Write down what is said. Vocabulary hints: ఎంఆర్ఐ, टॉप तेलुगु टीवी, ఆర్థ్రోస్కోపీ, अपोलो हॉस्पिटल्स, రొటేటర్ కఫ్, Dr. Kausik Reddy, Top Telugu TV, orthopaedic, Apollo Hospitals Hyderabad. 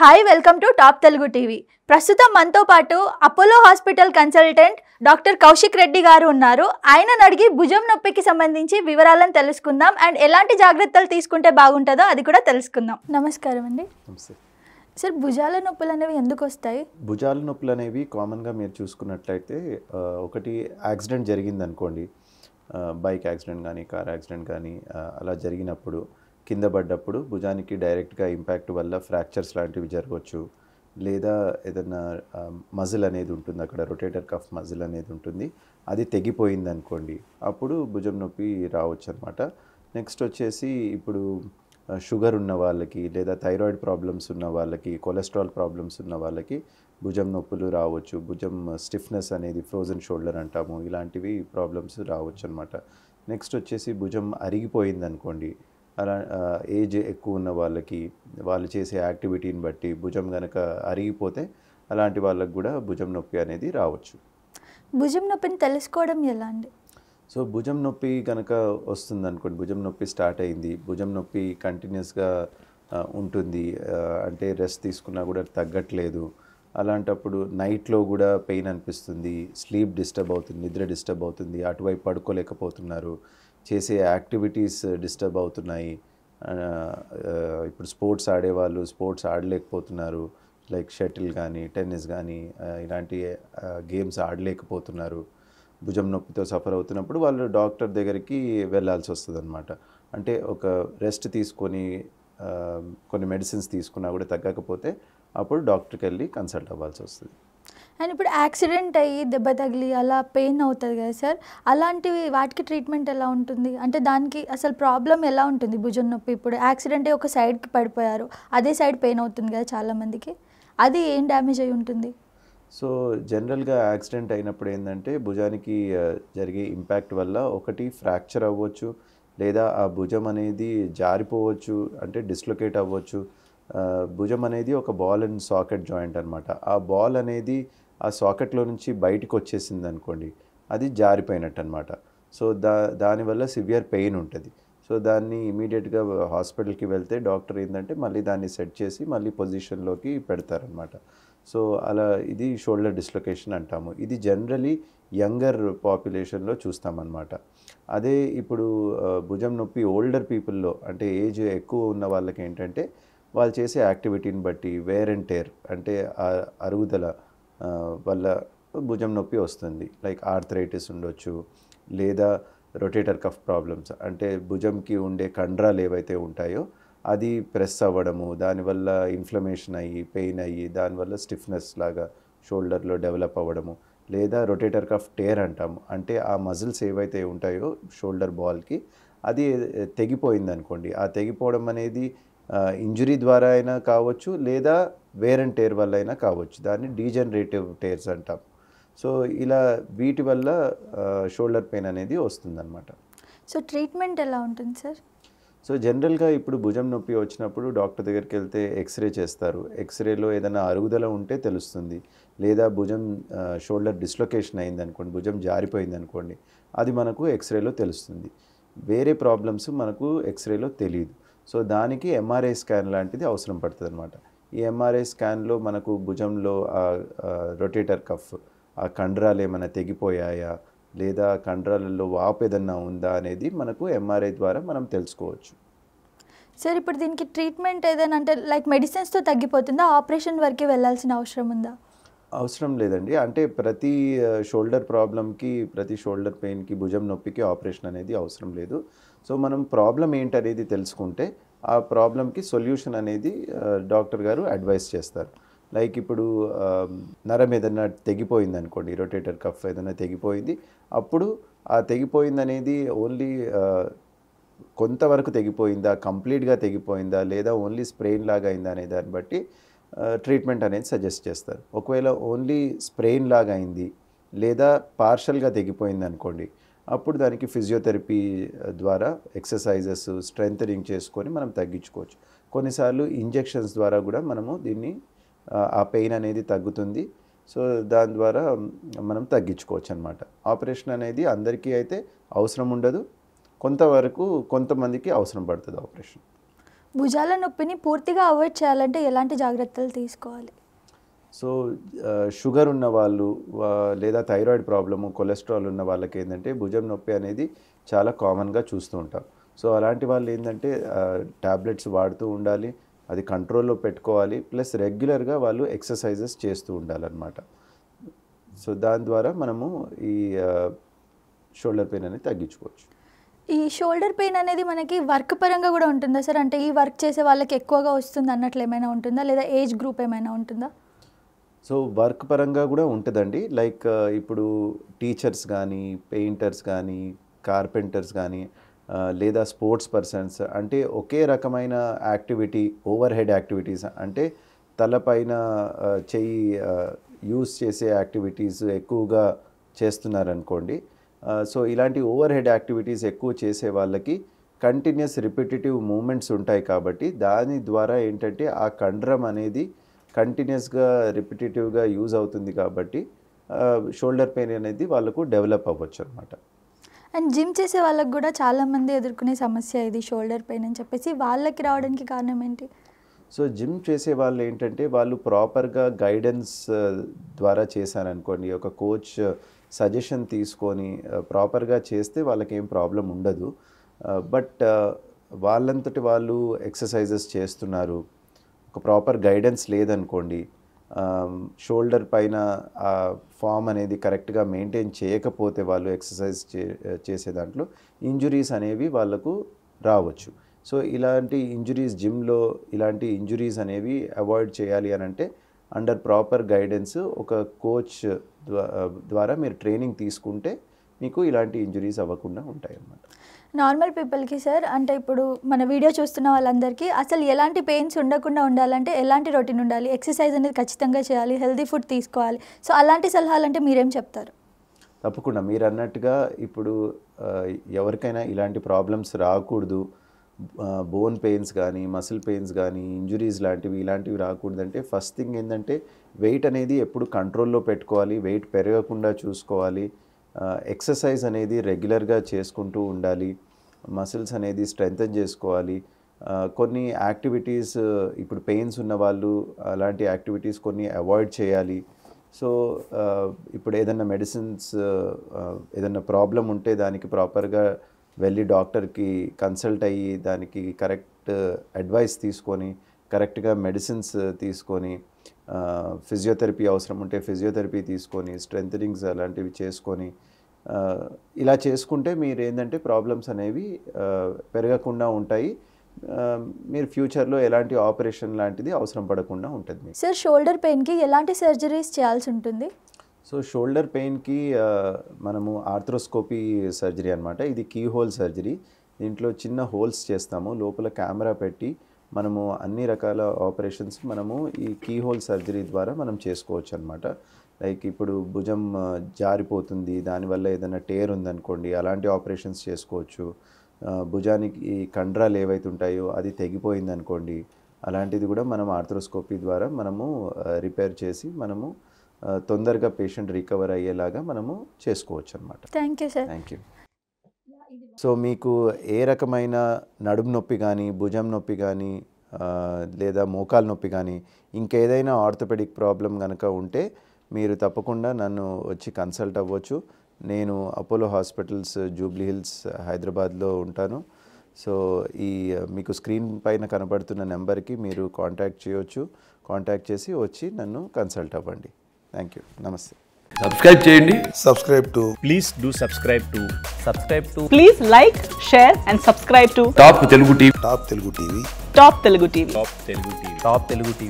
High welcome to टॉप तेलुगु टीवी। प्रस्तुतम मनतो पाटु Apollo hospital consultant doctor Kaushik Reddy garu उन्नारु। आयननु अडिगी भुजम नोप्पिकी संबंधिंची विवरालनु तेलुसुकुंदाम अंड एलांटी जाग्रत्तलु तीसुकुंटे बागुंटदो अदि कूडा तेलुसुकुंदाम। नमस्कारम अंडी। सर, भुजाल नొప్పులు అనేవి ఎందుకు వస్తాయి? భుజాల నొప్పులు అనేవి కామన్ గా మీరు చూసుకున్నట్లయితే ఒకటి యాక్సిడెంట్ జరిగింది అనుకోండి, బైక్ యాక్సిడెంట్ గాని కార్ యాక్సిడెంట్ గాని అలా జరిగినప్పుడు కింద పడ్డప్పుడు భుజానికి డైరెక్ట్గా ఇంపాక్ట్ వల్ల ఫ్రాక్చర్స్ లాంటివి జరగవచ్చు, లేదా ఏదైనా మజిల్ అనేది ఉంటుంది, అక్కడ రొటేటర్ కఫ్ మజిల్ అనేది ఉంటుంది, అది తెగిపోయింది అనుకోండి, అప్పుడు భుజం నొప్పి రావచ్చు అనమాట। నెక్స్ట్ వచ్చేసి ఇప్పుడు షుగర్ ఉన్న వాళ్ళకి, లేదా థైరాయిడ్ ప్రాబ్లమ్స్ ఉన్న వాళ్ళకి, కొలెస్ట్రాల్ ప్రాబ్లమ్స్ ఉన్న వాళ్ళకి భుజం నొప్పులు రావచ్చు, భుజం స్టిఫ్నెస్ అనేది ఫ్రోజన్ షోల్డర్ అంటాము, ఇలాంటివి ప్రాబ్లమ్స్ రావచ్చు అనమాట। నెక్స్ట్ వచ్చేసి భుజం అరిగిపోయింది అనుకోండి, అలా ఏజ్ ఎక్కువ ఉన్న వాళ్ళకి వాళ్ళు చేసే యాక్టివిటీని బట్టి భుజం కనుక అరిగిపోతే అలాంటి వాళ్ళకి కూడా భుజం నొప్పి అనేది రావచ్చు। భుజం నొప్పిని తెలుసుకోవడం ఎలా అండి? సో భుజం నొప్పి కనుక వస్తుంది అనుకోండి, భుజం నొప్పి స్టార్ట్ అయింది, భుజం నొప్పి కంటిన్యూస్గా ఉంటుంది, అంటే రెస్ట్ తీసుకున్నా కూడా తగ్గట్లేదు, అలాంటప్పుడు నైట్లో కూడా పెయిన్ అనిపిస్తుంది, స్లీప్ డిస్టర్బ్ అవుతుంది, నిద్ర డిస్టర్బ్ అవుతుంది, అటువైపు పడుకోలేకపోతున్నారు, చేసే యాక్టివిటీస్ డిస్టర్బ్ అవుతున్నాయి, ఇప్పుడు స్పోర్ట్స్ ఆడేవాళ్ళు స్పోర్ట్స్ ఆడలేకపోతున్నారు, లైక్ షటిల్ కానీ టెన్నిస్ కానీ ఇలాంటి గేమ్స్ ఆడలేకపోతున్నారు, భుజం నొప్పితో సఫర్ అవుతున్నప్పుడు వాళ్ళు డాక్టర్ దగ్గరికి వెళ్ళాల్సి వస్తుంది అనమాట। అంటే ఒక రెస్ట్ తీసుకొని కొన్ని మెడిసిన్స్ తీసుకున్నా కూడా తగ్గకపోతే అప్పుడు డాక్టర్కి వెళ్ళి కన్సల్ట్ అవ్వాల్సి వస్తుంది। అండ్ ఇప్పుడు యాక్సిడెంట్ అయ్యి దెబ్బ తగిలి అలా పెయిన్ అవుతుంది కదా సార్, అలాంటివి వాటికి ట్రీట్మెంట్ ఎలా ఉంటుంది? అంటే దానికి అసలు ప్రాబ్లం ఎలా ఉంటుంది? భుజం నొప్పి ఇప్పుడు యాక్సిడెంట్ అయ్యి ఒక సైడ్కి పడిపోయారు, అదే సైడ్ పెయిన్ అవుతుంది కదా చాలామందికి, అది ఏం డ్యామేజ్ అయి ఉంటుంది? సో జనరల్గా యాక్సిడెంట్ అయినప్పుడు ఏంటంటే భుజానికి జరిగే ఇంపాక్ట్ వల్ల ఒకటి ఫ్రాక్చర్ అవ్వచ్చు, లేదా ఆ భుజం అనేది జారిపోవచ్చు, అంటే డిస్లొకేట్ అవ్వచ్చు। భుజం అనేది ఒక బాల్ అండ్ సాకెట్ జాయింట్ అనమాట, ఆ బాల్ అనేది ఆ సాకెట్లో నుంచి బయటకు వచ్చేసింది అనుకోండి, అది జారిపోయినట్టు అనమాట। సో దానివల్ల సివియర్ పెయిన్ ఉంటుంది, సో దాన్ని ఇమీడియట్గా హాస్పిటల్కి వెళ్తే డాక్టర్ ఏంటంటే మళ్ళీ దాన్ని సెట్ చేసి మళ్ళీ పొజిషన్లోకి పెడతారనమాట। సో అలా ఇది షోల్డర్ డిస్లొకేషన్ అంటాము, ఇది జనరలీ యంగర్ పాపులేషన్లో చూస్తామన్నమాట। అదే ఇప్పుడు భుజం నొప్పి ఓల్డర్ పీపుల్లో అంటే ఏజ్ ఎక్కువ ఉన్న వాళ్ళకి ఏంటంటే వాళ్ళు చేసే యాక్టివిటీని బట్టి వేర్ అండ్ టేర్ అంటే అరుగుదల వల్ల భుజం నొప్పి వస్తుంది, లైక్ ఆర్థరైటిస్ ఉండొచ్చు, లేదా రొటేటర్ కఫ్ ప్రాబ్లమ్స్ అంటే భుజంకి ఉండే కండరాలు ఏవైతే ఉంటాయో అది ప్రెస్ అవ్వడము, దానివల్ల ఇన్ఫ్లమేషన్ అయ్యి పెయిన్ అయ్యి దానివల్ల స్టిఫ్నెస్ లాగా షోల్డర్లో డెవలప్ అవ్వడము, లేదా రొటేటర్ కఫ్ టేర్ అంటాము, అంటే ఆ మజిల్స్ ఏవైతే ఉంటాయో షోల్డర్ బాల్కి అది తెగిపోయింది అనుకోండి, ఆ తెగిపోవడం అనేది ఇంజురీ ద్వారా అయినా కావచ్చు, లేదా వేర్ అండ్ టేర్ వల్ల అయినా కావచ్చు, దాన్ని డీజనరేటివ్ టేర్స్ అంటాం। సో ఇలా వీటి వల్ల షోల్డర్ పెయిన్ అనేది వస్తుందన్నమాట। సో ట్రీట్మెంట్ ఎలా ఉంటుంది సార్? సో జనరల్గా ఇప్పుడు భుజం నొప్పి వచ్చినప్పుడు డాక్టర్ దగ్గరికి వెళ్తే ఎక్స్రే చేస్తారు, ఎక్స్రేలో ఏదైనా అరుగుదల ఉంటే తెలుస్తుంది, లేదా భుజం షోల్డర్ డిస్లొకేషన్ అయింది అనుకోండి, భుజం జారిపోయింది అనుకోండి, అది మనకు ఎక్స్రేలో తెలుస్తుంది, వేరే ప్రాబ్లమ్స్ మనకు ఎక్స్రేలో తెలియదు। సో దానికి ఎంఆర్ఐ స్కాన్ లాంటిది అవసరం పడుతుంది అనమాట। ఈ ఎంఆర్ఐ స్కాన్లో మనకు భుజంలో రొటేటర్ కఫ్ ఆ కండరాలు ఏమైనా తెగిపోయాయా, లేదా కండరాలలో వాపు ఏదన్నా ఉందా అనేది మనకు ఎంఆర్ఐ ద్వారా మనం తెలుసుకోవచ్చు। సార్, ఇప్పుడు దీనికి ట్రీట్మెంట్ ఏదైనా అంటే లైక్ మెడిసిన్స్తో తగ్గిపోతుందా, ఆపరేషన్ వరకు వెళ్ళాల్సిన అవసరం ఉందా? అవసరం లేదండి, అంటే ప్రతి షోల్డర్ ప్రాబ్లంకి ప్రతి షోల్డర్ పెయిన్కి భుజం నొప్పికి ఆపరేషన్ అనేది అవసరం లేదు। సో మనం ప్రాబ్లం ఏంటనేది తెలుసుకుంటే ఆ ప్రాబ్లంకి సొల్యూషన్ అనేది డాక్టర్ గారు అడ్వైస్ చేస్తారు। లైక్ ఇప్పుడు నరం ఏదైనా తెగిపోయింది అనుకోండి, రొటేటర్ కఫ్ ఏదైనా తెగిపోయింది, అప్పుడు ఆ తెగిపోయింది అనేది ఓన్లీ కొంతవరకు తెగిపోయిందా, కంప్లీట్గా తెగిపోయిందా, లేదా ఓన్లీ స్ప్రెయిన్ లాగా అయిందా అనే దాన్ని బట్టి ట్రీట్మెంట్ అనేది సజెస్ట్ చేస్తారు। ఒకవేళ ఓన్లీ స్ప్రెయిన్ లాగా అయింది లేదా పార్షల్గా తెగిపోయింది అనుకోండి, అప్పుడు దానికి ఫిజియోథెరపీ ద్వారా ఎక్సర్సైజెస్ స్ట్రెంథనింగ్ చేసుకొని మనం తగ్గించుకోవచ్చు। కొన్నిసార్లు ఇంజెక్షన్స్ ద్వారా కూడా మనము దీన్ని ఆ పెయిన్ అనేది తగ్గుతుంది, సో దాని ద్వారా మనం తగ్గించుకోవచ్చు అనమాట। ఆపరేషన్ అనేది అందరికీ అయితే అవసరం ఉండదు, కొంతవరకు కొంతమందికి అవసరం పడుతుంది ఆపరేషన్। భుజాల నొప్పిని పూర్తిగా అవాయిడ్ చేయాలంటే ఎలాంటి జాగ్రత్తలు తీసుకోవాలి? సో షుగర్ ఉన్న వాళ్ళు లేదా థైరాయిడ్ ప్రాబ్లము కొలెస్ట్రాల్ ఉన్న వాళ్ళకి ఏంటంటే భుజం నొప్పి అనేది చాలా కామన్గా చూస్తూ ఉంటాం. సో అలాంటి వాళ్ళు ఏంటంటే ట్యాబ్లెట్స్ వాడుతూ ఉండాలి, అది కంట్రోల్లో పెట్టుకోవాలి. ప్లస్ రెగ్యులర్గా వాళ్ళు ఎక్సర్సైజెస్ చేస్తూ ఉండాలన్నమాట. సో దాని ద్వారా మనము ఈ షోల్డర్ పెయిన్ అనేది తగ్గించుకోవచ్చు. ఈ షోల్డర్ పెయిన్ అనేది మనకి వర్క్ పరంగా కూడా ఉంటుందా సార్? అంటే ఈ వర్క్ చేసే వాళ్ళకి ఎక్కువగా వస్తుంది అన్నట్లు ఏమైనా ఉంటుందా, లేదా ఏజ్ గ్రూప్ ఏమైనా ఉంటుందా? సో వర్క్ పరంగా కూడా ఉంటుందండి. లైక్ ఇప్పుడు టీచర్స్ కానీ, పెయింటర్స్ కానీ, కార్పెంటర్స్ కానీ, లేదా స్పోర్ట్స్ పర్సన్స్, అంటే ఒకే రకమైన యాక్టివిటీ, ఓవర్ హెడ్ యాక్టివిటీస్, అంటే తలపైన చెయ్యి యూజ్ చేసే యాక్టివిటీస్ ఎక్కువగా చేస్తున్నారనుకోండి. సో ఇలాంటి ఓవర్ హెడ్ యాక్టివిటీస్ ఎక్కువ చేసే వాళ్ళకి కంటిన్యూస్ రిపిటేటివ్ మూమెంట్స్ ఉంటాయి కాబట్టి దాని ద్వారా ఏంటంటే ఆ కండరం అనేది కంటిన్యూస్గా రిపిటేటివ్గా యూజ్ అవుతుంది కాబట్టి షోల్డర్ పెయిన్ అనేది వాళ్ళకు డెవలప్ అవ్వచ్చు అనమాట. అండ్ జిమ్ చేసే వాళ్ళకు కూడా చాలామంది ఎదుర్కొనే సమస్య ఇది, షోల్డర్ పెయిన్ అని చెప్పేసి. వాళ్ళకి రావడానికి కారణం ఏంటి? సో జిమ్ చేసే వాళ్ళు ఏంటంటే వాళ్ళు ప్రాపర్గా గైడెన్స్ ద్వారా చేశారనుకోండి, ఒక కోచ్ సజెషన్ తీసుకొని ప్రాపర్గా చేస్తే వాళ్ళకి ఏం ప్రాబ్లం ఉండదు. బట్ వాళ్ళంతటి వాళ్ళు ఎక్సర్సైజెస్ చేస్తున్నారు, ఒక ప్రాపర్ గైడెన్స్ లేదనుకోండి, షోల్డర్ పైన ఆ ఫామ్ అనేది కరెక్ట్గా మెయింటైన్ చేయకపోతే వాళ్ళు ఎక్సర్సైజ్ చేసే దాంట్లో ఇంజురీస్ అనేవి వాళ్ళకు రావచ్చు. సో ఇలాంటి ఇంజురీస్, జిమ్లో ఇలాంటి ఇంజురీస్ అనేవి అవాయిడ్ చేయాలి అని అంటే అండర్ ప్రాపర్ గైడెన్స్ ఒక కోచ్ ద్వారా మీరు ట్రైనింగ్ తీసుకుంటే మీకు ఇలాంటి ఇంజురీస్ అవ్వకుండా ఉంటాయి అన్నమాట. నార్మల్ పీపుల్కి సార్, అంటే ఇప్పుడు మన వీడియో చూస్తున్న వాళ్ళందరికీ అసలు ఎలాంటి పెయిన్స్ ఉండకుండా ఉండాలంటే ఎలాంటి రొటీన్ ఉండాలి? ఎక్సర్సైజ్ అనేది ఖచ్చితంగా చేయాలి, హెల్తీ ఫుడ్ తీసుకోవాలి. సో అలాంటి సలహాలు అంటే మీరేం చెప్తారు? తప్పకుండా, మీరు అన్నట్టుగా ఇప్పుడు ఎవరికైనా ఇలాంటి ప్రాబ్లమ్స్ రాకూడదు, బోన్ పెయిన్స్ కానీ, మసిల్ పెయిన్స్ కానీ, ఇంజురీస్ లాంటివి ఇలాంటివి రాకూడదంటే ఫస్ట్ థింగ్ ఏంటంటే వెయిట్ అనేది ఎప్పుడు కంట్రోల్లో పెట్టుకోవాలి, వెయిట్ పెరగకుండా చూసుకోవాలి, ఎక్సర్సైజ్ అనేది రెగ్యులర్గా చేసుకుంటూ ఉండాలి, మసిల్స్ అనేది స్ట్రెంగ్తన్ చేసుకోవాలి. కొన్ని యాక్టివిటీస్, ఇప్పుడు పెయిన్స్ ఉన్న వాళ్ళు అలాంటి యాక్టివిటీస్ కొన్ని అవాయిడ్ చేయాలి. సో ఇప్పుడు ఏదైనా మెడిసిన్స్, ఏదైనా ప్రాబ్లం ఉంటే దానికి ప్రాపర్గా వెళ్ళి డాక్టర్కి కన్సల్ట్ అయ్యి దానికి కరెక్ట్ అడ్వైస్ తీసుకొని కరెక్ట్గా మెడిసిన్స్ తీసుకొని, ఫిజియోథెరపీ అవసరం ఉంటే ఫిజియోథెరపీ తీసుకొని, స్ట్రెంథనింగ్స్ అలాంటివి చేసుకొని, ఇలా చేసుకుంటే మీరు ఏంటంటే ప్రాబ్లమ్స్ అనేవి పెరగకుండా ఉంటాయి. మీరు ఫ్యూచర్లో ఎలాంటి ఆపరేషన్ లాంటిది అవసరం పడకుండా ఉంటుంది. సార్, షోల్డర్ పెయిన్కి ఎలాంటి సర్జరీస్ చేయాల్సి ఉంటుంది? సో షోల్డర్ పెయిన్కి మనము ఆర్థ్రోస్కోపీ సర్జరీ అనమాట. ఇది కీ హోల్ సర్జరీ. దీంట్లో చిన్న హోల్స్ చేస్తాము, లోపల కెమెరా పెట్టి మనము అన్ని రకాల ఆపరేషన్స్ మనము ఈ కీ హోల్ సర్జరీ ద్వారా మనం చేసుకోవచ్చు అనమాట. లైక్ ఇప్పుడు భుజం జారిపోతుంది, దానివల్ల ఏదైనా టేర్ ఉందనుకోండి, అలాంటి ఆపరేషన్స్ చేసుకోవచ్చు. భుజానికి కండరాలు ఏవైతే ఉంటాయో అది తెగిపోయిందనుకోండి, అలాంటిది కూడా మనం ఆర్థ్రోస్కోపీ ద్వారా మనము రిపేర్ చేసి మనము తొందరగా పేషెంట్ రికవర్ అయ్యేలాగా మనము చేసుకోవచ్చు అన్నమాట. Thank you sir. Thank you. So మీకు ఏ రకమైన నడుము నొప్పి కానీ, భుజం నొప్పి కానీ, లేదా మోకాలు నొప్పి కానీ, ఇంకేదైనా ఆర్థోపెడిక్ ప్రాబ్లం కనుక ఉంటే మీరు తప్పకుండా నన్ను వచ్చి కన్సల్ట్ అవ్వచ్చు. నేను అపోలో హాస్పిటల్స్, జూబ్లీ హిల్స్, హైదరాబాద్లో ఉంటాను. సో ఈ మీకు స్క్రీన్ పైన కనబడుతున్న నెంబర్కి మీరు కాంటాక్ట్ చేయవచ్చు. కాంటాక్ట్ చేసి వచ్చి నన్ను కన్సల్ట్ అవ్వండి. Thank you. Namaste. Subscribe చేయండి. Subscribe to. Please do subscribe to. Subscribe to. Please like, share and subscribe to. Top Telugu TV. Top Telugu TV. Top Telugu TV. Top Telugu TV. Top Telugu TV.